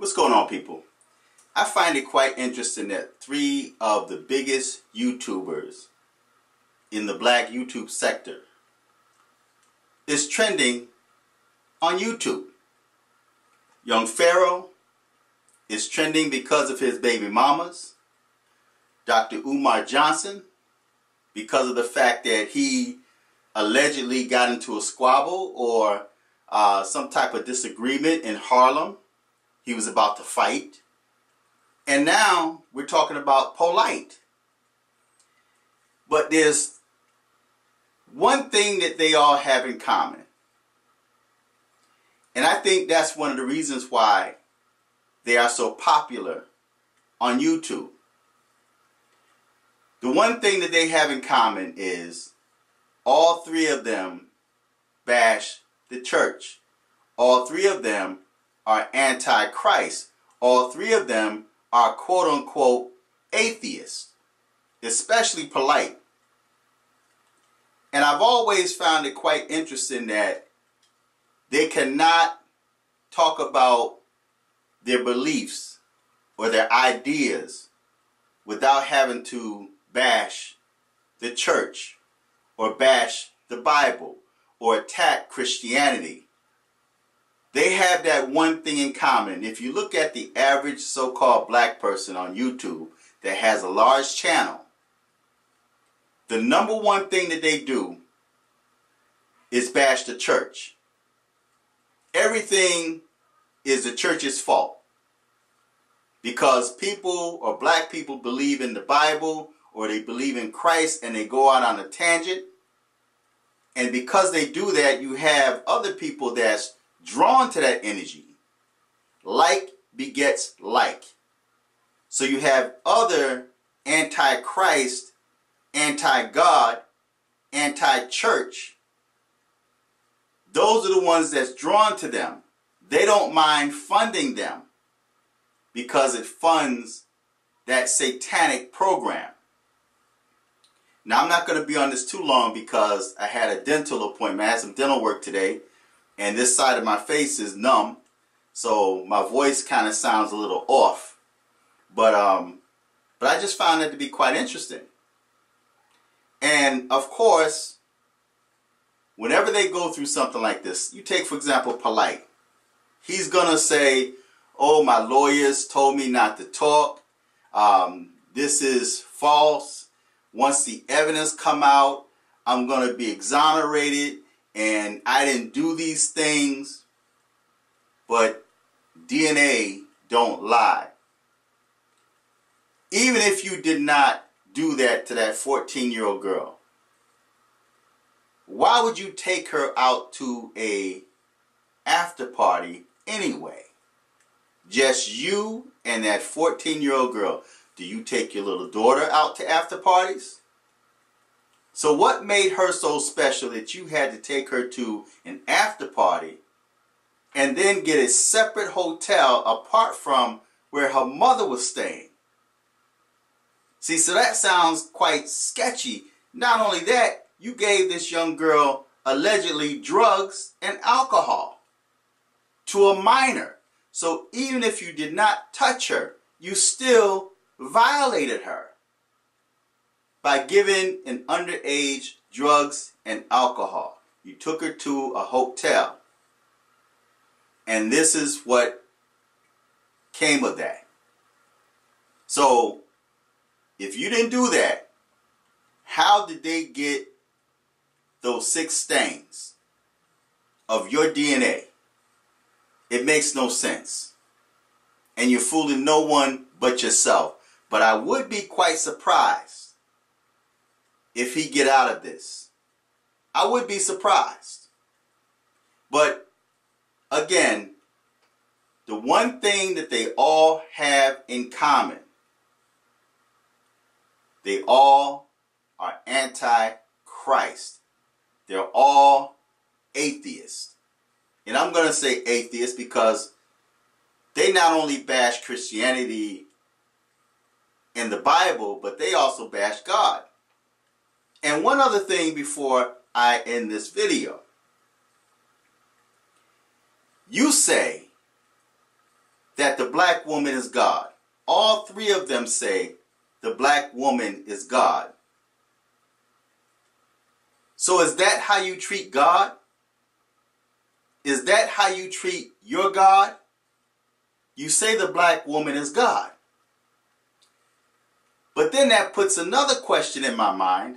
What's going on, people? I find it quite interesting that three of the biggest YouTubers in the black YouTube sector is trending on YouTube. Young Pharaoh is trending because of his baby mamas. Dr. Umar Johnson, because of the fact that he allegedly got into a squabble or some type of disagreement in Harlem. He was about to fight. And now we're talking about Polight. But there's one thing that they all have in common. And I think that's one of the reasons why they are so popular on YouTube. The one thing that they have in common is all three of them bash the church. All three of them are anti-Christ. All three of them are quote-unquote atheists, especially Polight. And I've always found it quite interesting that they cannot talk about their beliefs or their ideas without having to bash the church or bash the Bible or attack Christianity. They have that one thing in common. If you look at the average so-called black person on YouTube that has a large channel, the number one thing that they do is bash the church. Everything is the church's fault because people or black people believe in the Bible or they believe in Christ and they go out on a tangent. And because they do that, you have other people that's drawn to that energy. Like begets like. So you have other anti-Christ, anti-God, anti-church. Those are the ones that's drawn to them. They don't mind funding them because it funds that satanic program. Now I'm not going to be on this too long because I had a dental appointment. I had some dental work today. And this side of my face is numb, so my voice kind of sounds a little off. But I just found that to be quite interesting. And of course, whenever they go through something like this, you take, for example, Polight. He's going to say, oh, my lawyers told me not to talk. This is false. Once the evidence come out, I'm going to be exonerated. And I didn't do these things, but DNA don't lie. Even if you did not do that to that 14-year-old girl, why would you take her out to an after party anyway? Just you and that 14-year-old girl. Do you take your little daughter out to after parties? So what made her so special that you had to take her to an after party and then get a separate hotel apart from where her mother was staying? See, so that sounds quite sketchy. Not only that, you gave this young girl allegedly drugs and alcohol to a minor. So even if you did not touch her, you still violated her by giving an underage drugs and alcohol. You took her to a hotel. And this is what came of that. So, if you didn't do that, how did they get those 6 stains of your DNA? It makes no sense. And you're fooling no one but yourself. But I would be quite surprised if he get out of this. I would be surprised. But again, the one thing that they all have in common, they all are anti-Christ. They're all atheists. And I'm going to say atheists because they not only bash Christianity and the Bible, but they also bash God. And one other thing before I end this video. You say that the black woman is God. All three of them say the black woman is God. So is that how you treat God? Is that how you treat your God? You say the black woman is God. But then that puts another question in my mind.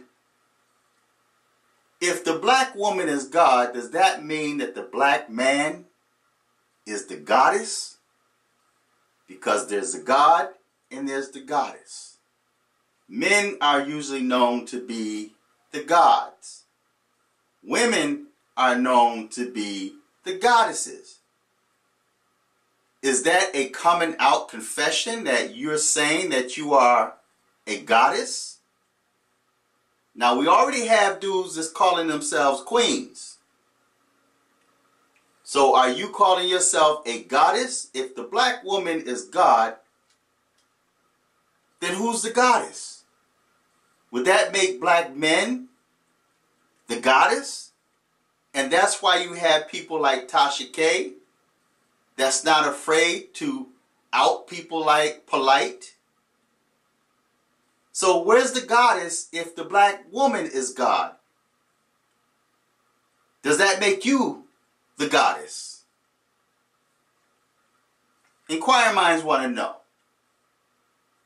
If the black woman is God, does that mean that the black man is the goddess? Because there's a God and there's the goddess. Men are usually known to be the gods. Women are known to be the goddesses. Is that a coming out confession that you're saying that you are a goddess? Now we already have dudes that's calling themselves queens. So are you calling yourself a goddess? If the black woman is God, then who's the goddess? Would that make black men the goddess? And that's why you have people like Tasha K that's not afraid to out people like Polight. So where's the goddess if the black woman is God? Does that make you the goddess? Inquiring minds want to know.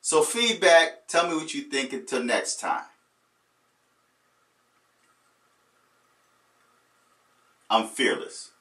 So feedback, tell me what you think until next time. I'm fearless.